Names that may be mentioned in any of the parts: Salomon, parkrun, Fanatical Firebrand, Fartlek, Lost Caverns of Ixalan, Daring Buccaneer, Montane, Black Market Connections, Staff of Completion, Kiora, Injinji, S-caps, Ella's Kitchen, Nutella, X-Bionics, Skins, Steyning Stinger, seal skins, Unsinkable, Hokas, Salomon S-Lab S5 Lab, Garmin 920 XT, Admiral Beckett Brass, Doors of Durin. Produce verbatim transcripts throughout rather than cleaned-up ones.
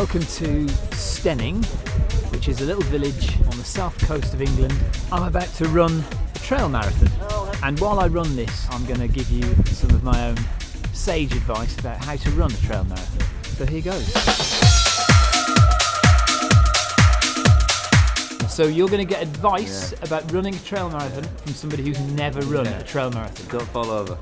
Welcome to Steyning, which is a little village on the south coast of England. I'm about to run a trail marathon, and while I run this, I'm going to give you some of my own sage advice about how to run a trail marathon. So here goes. So you're going to get advice yeah. about running a trail marathon from somebody who's never run yeah. a trail marathon. Don't fall over.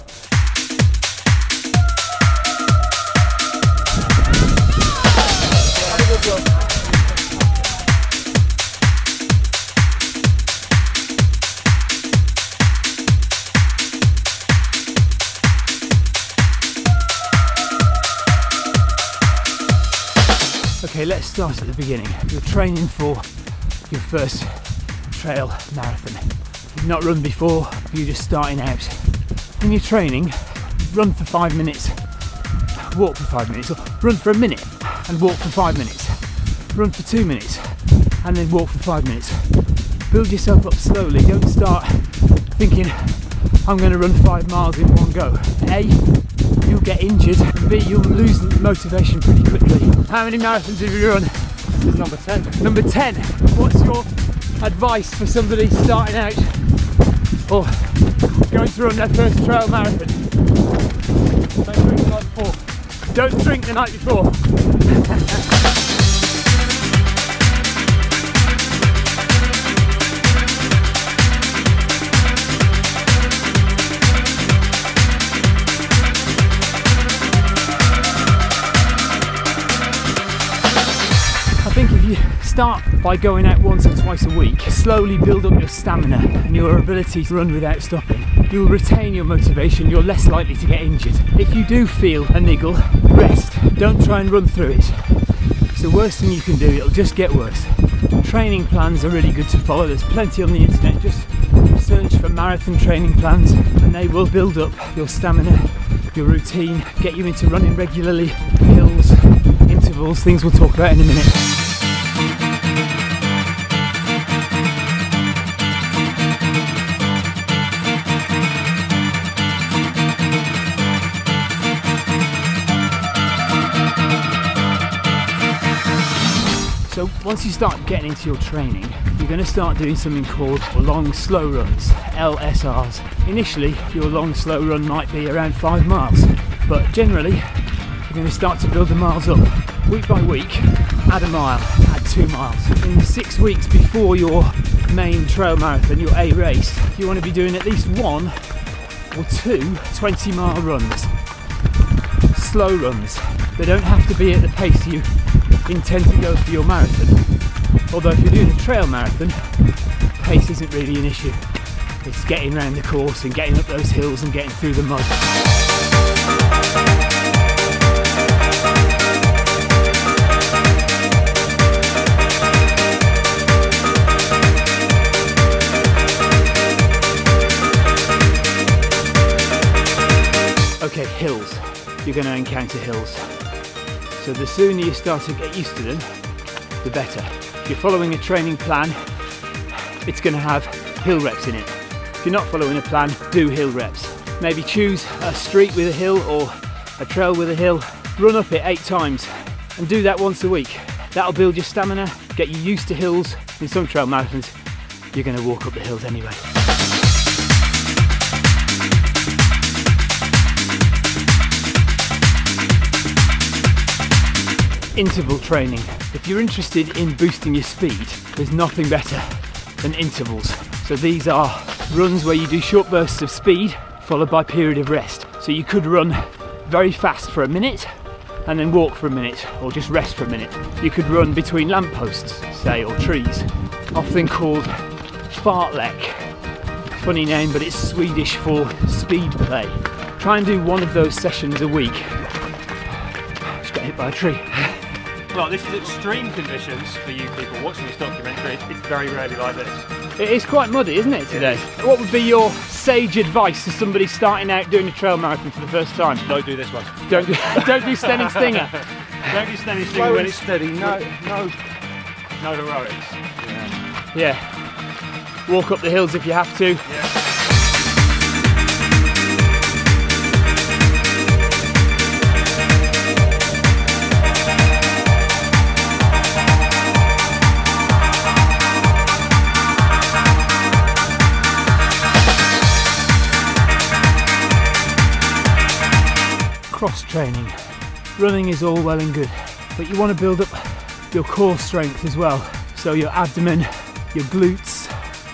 Okay, let's start at the beginning. You're training for your first trail marathon. You've not run before, you're just starting out. When you're training, run for five minutes, walk for five minutes, or run for a minute and walk for five minutes. Run for two minutes and then walk for five minutes. Build yourself up slowly. Don't start thinking, I'm going to run five miles in one go. A, you'll get injured. B, you'll lose motivation pretty quickly. How many marathons have you run? This is number ten. Number ten. What's your advice for somebody starting out or going to run their first trail marathon? Don't drink the night before. Don't drink the night before. Start by going out once or twice a week. Slowly build up your stamina and your ability to run without stopping. You'll retain your motivation, you're less likely to get injured. If you do feel a niggle, rest. Don't try and run through it. It's the worst thing you can do, it'll just get worse. Training plans are really good to follow. There's plenty on the internet. Just search for marathon training plans and they will build up your stamina, your routine, get you into running regularly, hills, intervals, things we'll talk about in a minute. So once you start getting into your training, you're going to start doing something called long slow runs, L S Rs. Initially, your long slow run might be around five miles, but generally, you're going to start to build the miles up. Week by week, add a mile, add two miles. In six weeks before your main trail marathon, your A race, you want to be doing at least one or two twenty mile runs, slow runs. They don't have to be at the pace you intend to go for your marathon. Although if you're doing a trail marathon, pace isn't really an issue. It's getting around the course and getting up those hills and getting through the mud. Okay, hills. You're going to encounter hills. So the sooner you start to get used to them, the better. If you're following a training plan, it's going to have hill reps in it. If you're not following a plan, do hill reps. Maybe choose a street with a hill or a trail with a hill. Run up it eight times and do that once a week. That'll build your stamina, get you used to hills. In some trail marathons, you're going to walk up the hills anyway. Interval training. If you're interested in boosting your speed, there's nothing better than intervals. So these are runs where you do short bursts of speed followed by a period of rest. So you could run very fast for a minute and then walk for a minute or just rest for a minute. You could run between lampposts, say, or trees, often called fartlek. Funny name, but it's Swedish for speed play. Try and do one of those sessions a week. Just got hit by a tree. Well, this is extreme conditions for you people watching this documentary. It's very rarely like this. It is quite muddy, isn't it, today? It is. What would be your sage advice to somebody starting out doing a trail marathon for the first time? Don't do this one. Don't do, don't do Steyning Stinger. Don't do Steyning Stinger when it's steady. No, no, no heroics. Yeah. yeah. Walk up the hills if you have to. Yeah. cross training. Running is all well and good, but you want to build up your core strength as well. So your abdomen, your glutes,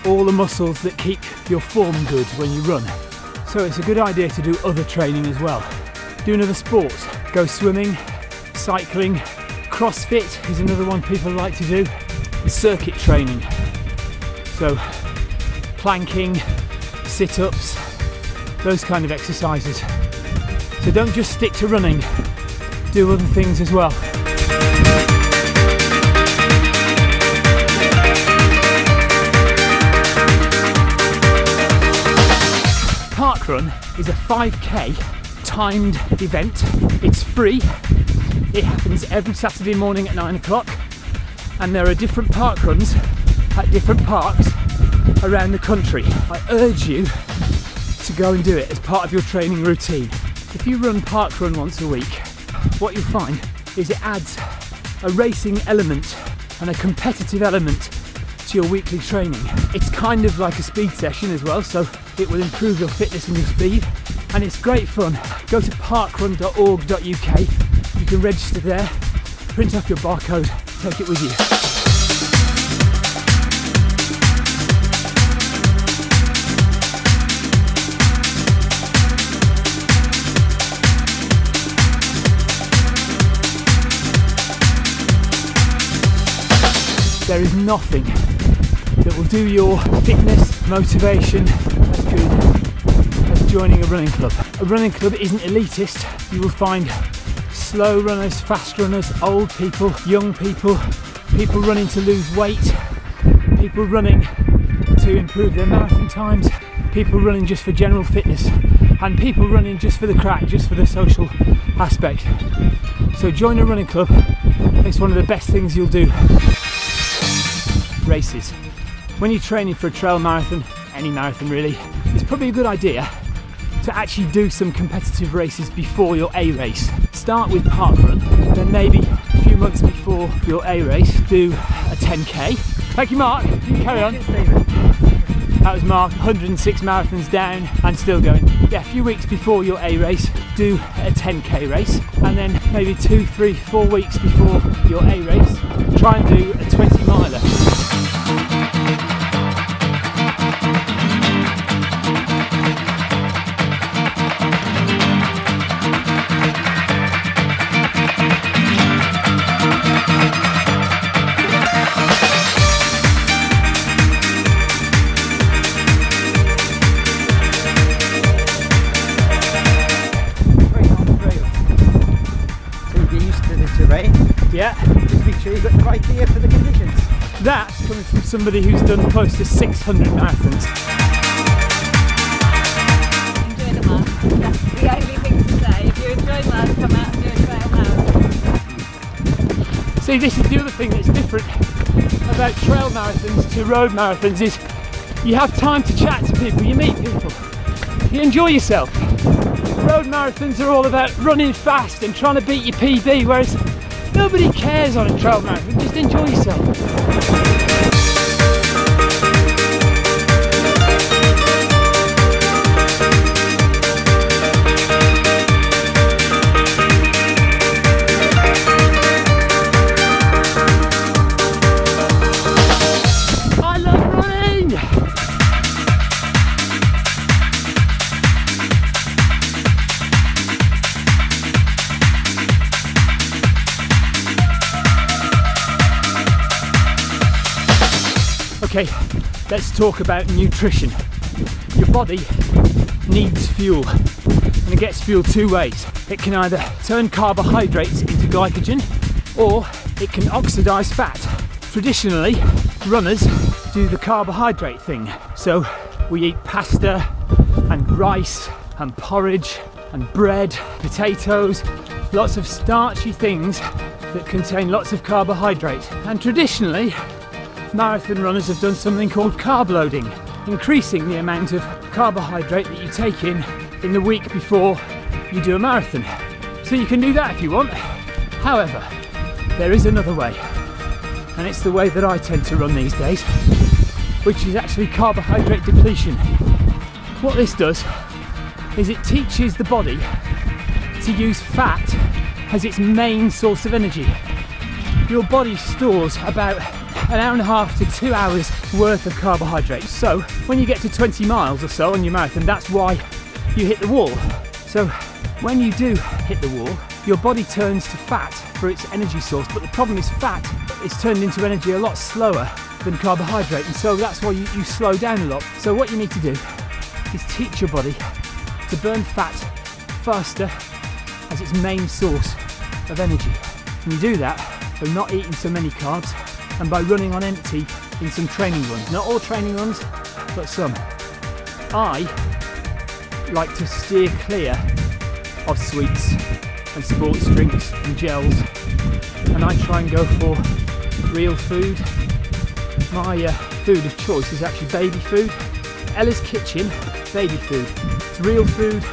all the muscles that keep your form good when you run. So it's a good idea to do other training as well. Do another sport. Go swimming, cycling, CrossFit is another one people like to do. Circuit training. So planking, sit-ups, those kind of exercises. So don't just stick to running. Do other things as well. Parkrun is a five K timed event. It's free. It happens every Saturday morning at nine o'clock, and there are different parkruns at different parks around the country. I urge you to go and do it as part of your training routine. If you run parkrun once a week, what you'll find is it adds a racing element and a competitive element to your weekly training. It's kind of like a speed session as well, so it will improve your fitness and your speed, and it's great fun. Go to parkrun dot org dot U K, you can register there, print off your barcode, take it with you. There is nothing that will do your fitness, motivation as good as joining a running club. A running club isn't elitist. You will find slow runners, fast runners, old people, young people, people running to lose weight, people running to improve their marathon times, people running just for general fitness, and people running just for the crack, just for the social aspect. So join a running club. It's one of the best things you'll do. Races. When you're training for a trail marathon, any marathon really, it's probably a good idea to actually do some competitive races before your A race. Start with parkrun, then maybe a few months before your A race, do a ten K. Thank you, Mark. You can carry on. That was Mark, one hundred and six marathons down and still going. Yeah, a few weeks before your A race, do a ten K race, and then maybe two, three, four weeks before your A race, try and do a twenty miler. That's coming from somebody who's done close to six hundred marathons. Enjoy the marathon. That's the only thing to say. If you enjoy marathon, come out and do a trail marathon. See, this is the other thing that's different about trail marathons to road marathons is you have time to chat to people, you meet people, you enjoy yourself. Road marathons are all about running fast and trying to beat your P B, whereas nobody cares on a trail marathon, just enjoy yourself. I love running! Okay, let's talk about nutrition. Your body needs fuel, and it gets fuel two ways. It can either turn carbohydrates into glycogen, or it can oxidize fat. Traditionally, runners do the carbohydrate thing. So we eat pasta and rice and porridge and bread, potatoes, lots of starchy things that contain lots of carbohydrate. And traditionally, marathon runners have done something called carb loading, increasing the amount of carbohydrate that you take in in the week before you do a marathon. So you can do that if you want. However, there is another way, and it's the way that I tend to run these days, which is actually carbohydrate depletion. What this does is it teaches the body to use fat as its main source of energy. Your body stores about an hour and a half to two hours worth of carbohydrates. So when you get to twenty miles or so on your marathon, that's why you hit the wall. So when you do hit the wall, your body turns to fat for its energy source. But the problem is fat is turned into energy a lot slower than carbohydrate. And so that's why you, you slow down a lot. So what you need to do is teach your body to burn fat faster as its main source of energy. And you do that by not eating so many carbs and by running on empty in some training runs. Not all training runs, but some. I like to steer clear of sweets and sports drinks and gels, and I try and go for real food. My uh, food of choice is actually baby food. Ella's Kitchen baby food. It's real food.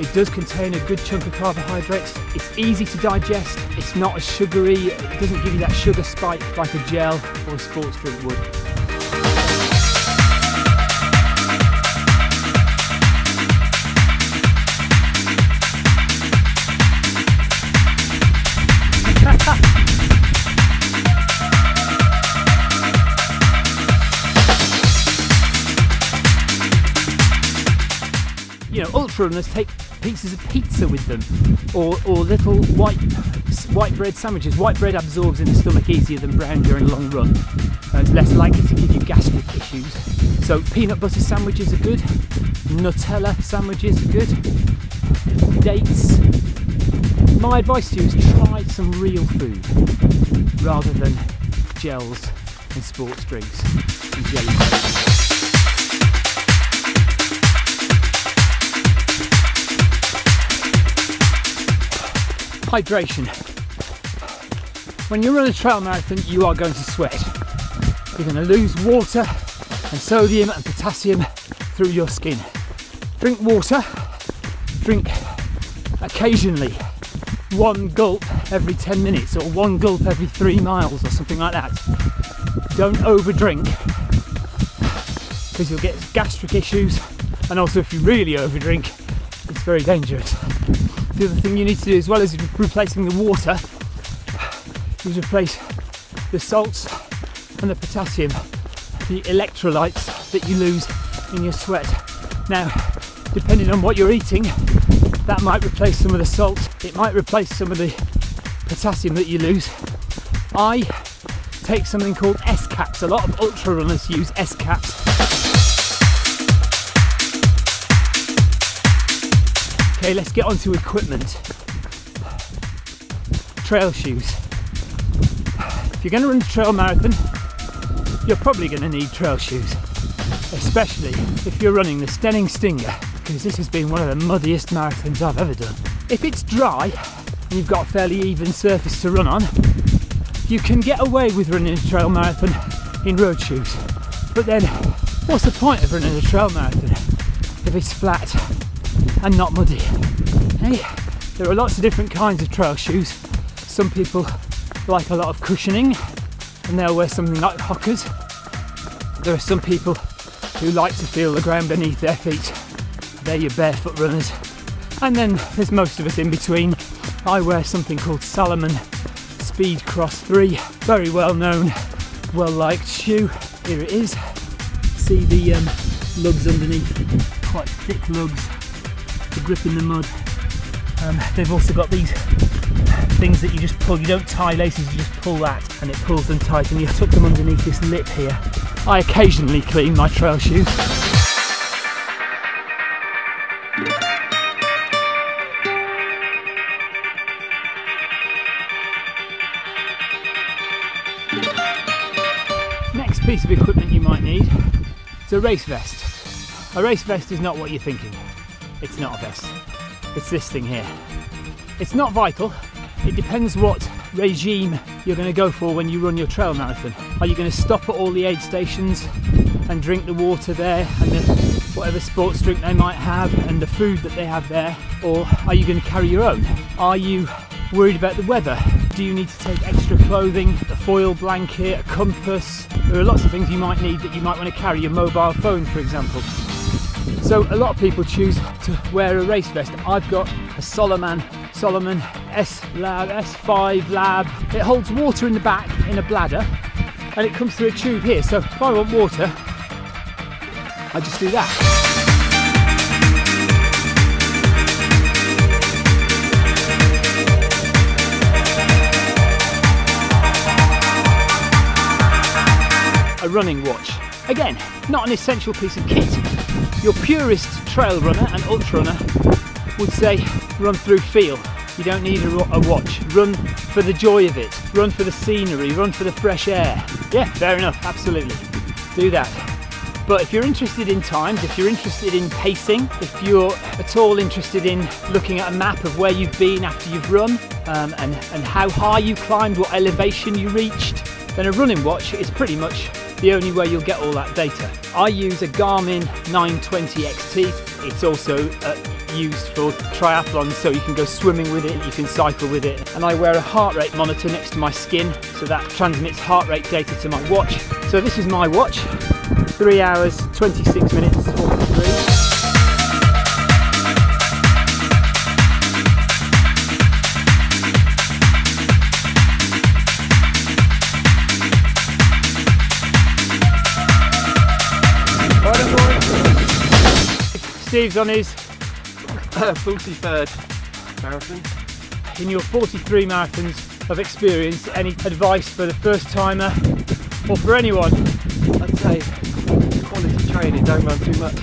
It does contain a good chunk of carbohydrates. It's easy to digest. It's not as sugary. It doesn't give you that sugar spike like a gel or a sports drink would. You know, ultra runners take pieces of pizza with them, or, or little white white bread sandwiches. White bread absorbs in the stomach easier than brown during a long run. Uh, it's less likely to give you gastric issues. So peanut butter sandwiches are good. Nutella sandwiches are good. Dates. My advice to you is try some real food rather than gels and sports drinks and jelly drinks. Hydration. When you run a trail marathon, you are going to sweat. You're going to lose water and sodium and potassium through your skin. Drink water. Drink occasionally one gulp every ten minutes or one gulp every three miles or something like that. Don't overdrink, because you'll get gastric issues, and also if you really overdrink, it's very dangerous. The other thing you need to do, as well as replacing the water, is replace the salts and the potassium, the electrolytes that you lose in your sweat. Now, depending on what you're eating, that might replace some of the salt, it might replace some of the potassium that you lose. I take something called S-caps. A lot of ultra runners use S-caps. Okay, let's get on to equipment. Trail shoes. If you're going to run a trail marathon, you're probably going to need trail shoes, especially if you're running the Steyning Stinger, because this has been one of the muddiest marathons I've ever done. If it's dry and you've got a fairly even surface to run on, you can get away with running a trail marathon in road shoes. But then, what's the point of running a trail marathon if it's flat and not muddy? Hey, there are lots of different kinds of trail shoes. Some people like a lot of cushioning and they'll wear something like Hokas. There are some people who like to feel the ground beneath their feet. They're your barefoot runners. And then there's most of us in between. I wear something called Salomon Speed Cross three, very well known, well liked shoe. Here it is. See the um, lugs underneath, quite thick lugs. Grip in the mud. Um, they've also got these things that you just pull. You don't tie laces, you just pull that and it pulls them tight, and you tuck them underneath this lip here. I occasionally clean my trail shoes. Next piece of equipment you might need is a race vest. A race vest is not what you're thinking. It's not a vest. It's this thing here. It's not vital. It depends what regime you're going to go for when you run your trail marathon. Are you going to stop at all the aid stations and drink the water there and the, whatever sports drink they might have and the food that they have there? Or are you going to carry your own? Are you worried about the weather? Do you need to take extra clothing, a foil blanket, a compass? There are lots of things you might need that you might want to carry. Your mobile phone, for example. So a lot of people choose to wear a race vest. I've got a Salomon Salomon S-Lab S five Lab. It holds water in the back in a bladder, and it comes through a tube here. So if I want water, I just do that. A running watch. Again, not an essential piece of kit. Your purist trail runner and ultra runner would say run through feel. You don't need a, a watch. Run for the joy of it. Run for the scenery. Run for the fresh air. Yeah, fair enough, absolutely. Do that. But if you're interested in times, if you're interested in pacing, if you're at all interested in looking at a map of where you've been after you've run um, and, and how high you climbed, what elevation you reached, then a running watch is pretty much the only way you'll get all that data. I use a Garmin nine twenty X T. It's also uh, used for triathlons, so you can go swimming with it, you can cycle with it. And I wear a heart rate monitor next to my skin, so that transmits heart rate data to my watch. So this is my watch, three hours, twenty-six minutes, forty-three. Steve's on his uh, forty-third marathon. In your forty-three marathons of experience, any advice for the first timer or for anyone? I'd say quality training, don't run too much.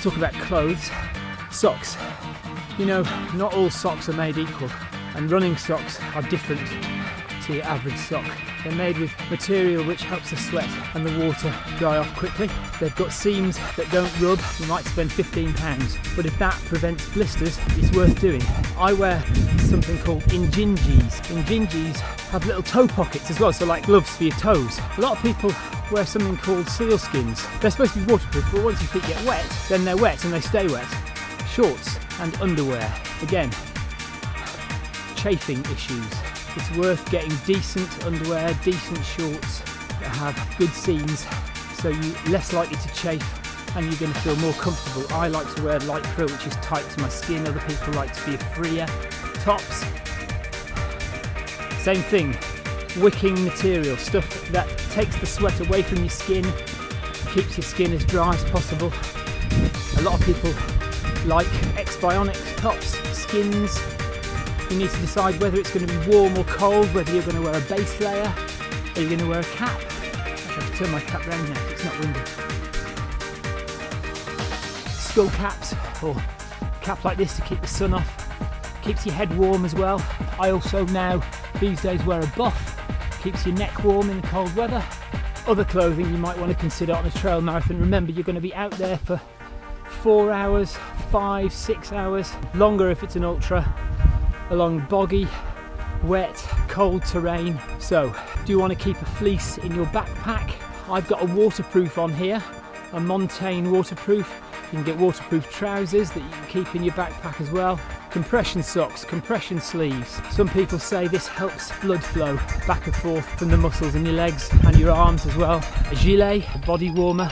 Talk about clothes, socks. You know, not all socks are made equal, and running socks are different to your average sock. They're made with material which helps the sweat and the water dry off quickly. They've got seams that don't rub. You might spend fifteen pounds, but if that prevents blisters, it's worth doing. I wear something called Injinjis. Injinjis have little toe pockets as well, so like gloves for your toes. A lot of people wear something called seal skins. They're supposed to be waterproof, but once your feet get wet, then they're wet and they stay wet. Shorts and underwear. Again, chafing issues. It's worth getting decent underwear, decent shorts that have good seams, so you're less likely to chafe and you're going to feel more comfortable. I like to wear light krill, which is tight to my skin. Other people like to feel freer. Tops, same thing. Wicking material, stuff that takes the sweat away from your skin, keeps your skin as dry as possible. A lot of people like X-Bionics tops, skins. You need to decide whether it's going to be warm or cold, whether you're going to wear a base layer, or you're going to wear a cap. I have to turn my cap round now, it's not windy. Skull caps, or a cap like this to keep the sun off. Keeps your head warm as well. I also now, these days, wear a buff. Keeps your neck warm in the cold weather. Other clothing you might want to consider on a trail marathon. Remember, you're going to be out there for four hours, five, six hours, longer if it's an ultra, along boggy, wet, cold terrain. So, do you want to keep a fleece in your backpack? I've got a waterproof on here, a Montane waterproof. You can get waterproof trousers that you can keep in your backpack as well. Compression socks, compression sleeves. Some people say this helps blood flow back and forth from the muscles in your legs and your arms as well. A gilet, a body warmer.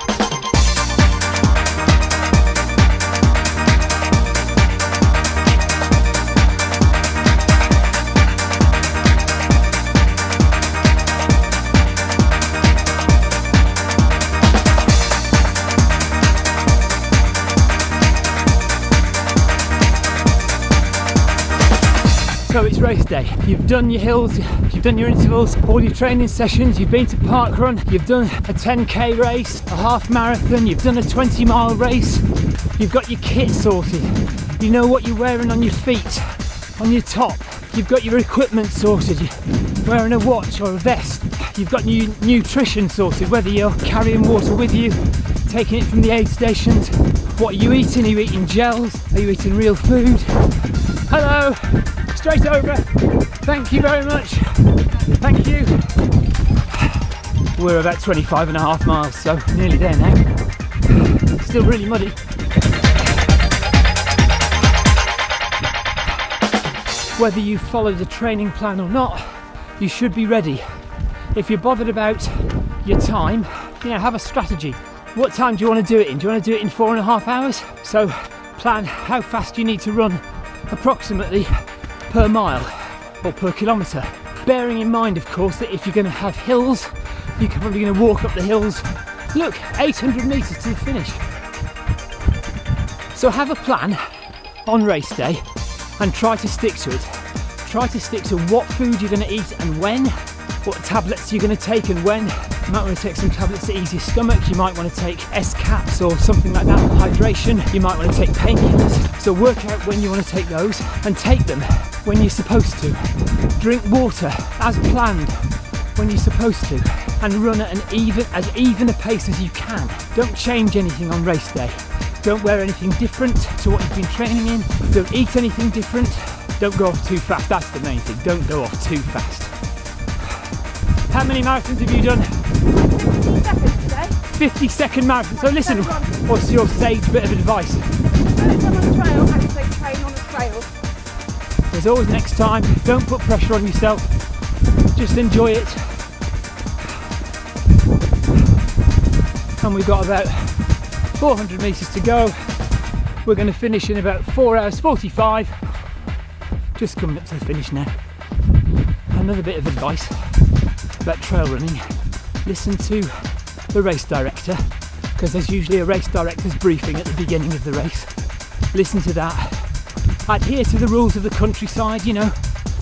So it's race day. You've done your hills, you've done your intervals, all your training sessions, you've been to parkrun, you've done a ten K race, a half marathon, you've done a twenty mile race, you've got your kit sorted, you know what you're wearing on your feet, on your top, you've got your equipment sorted, you're wearing a watch or a vest, you've got your nutrition sorted, whether you're carrying water with you, taking it from the aid stations, what are you eating, are you eating gels, are you eating real food? Hello, straight over. Thank you very much. Thank you. We're about twenty-five and a half miles, so nearly there now. It's still really muddy. Whether you followed a training plan or not, you should be ready. If you're bothered about your time, you know, have a strategy. What time do you want to do it in? Do you want to do it in four and a half hours? So plan how fast you need to run approximately per mile or per kilometre. Bearing in mind, of course, that if you're going to have hills, you're probably going to walk up the hills. Look, eight hundred metres to the finish. So have a plan on race day and try to stick to it. Try to stick to what food you're going to eat and when, what tablets you're going to take and when. You might want to take some tablets to ease your stomach, you might want to take S-caps or something like that for hydration, you might want to take painkillers. So work out when you want to take those and take them when you're supposed to. Drink water as planned when you're supposed to and run at an even, as even a pace as you can. Don't change anything on race day. Don't wear anything different to what you've been training in. Don't eat anything different. Don't go off too fast, that's the main thing. Don't go off too fast. How many marathons have you done? fifty-second today. fifty second marathon. So listen, what's your sage bit of advice? Don't come on the trail, I say train on the trail. There's always next time. Don't put pressure on yourself. Just enjoy it. And we've got about four hundred metres to go. We're going to finish in about four hours forty-five. Just coming up to the finish now. Another bit of advice about trail running. Listen to the race director, because there's usually a race director's briefing at the beginning of the race. Listen to that. Adhere to the rules of the countryside, you know.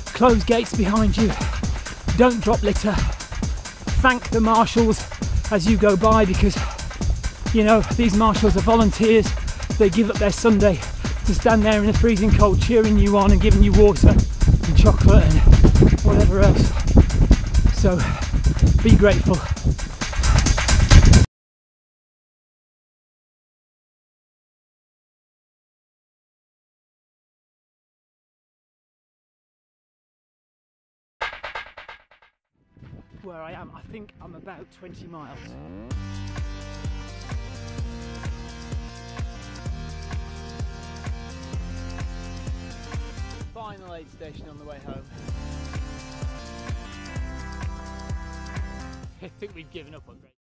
Close gates behind you. Don't drop litter. Thank the marshals as you go by, because, you know, these marshals are volunteers. They give up their Sunday to stand there in the freezing cold cheering you on and giving you water and chocolate and whatever else. So be grateful. Where I am, I think I'm about twenty miles. Final aid station on the way home. I think we've given up on race.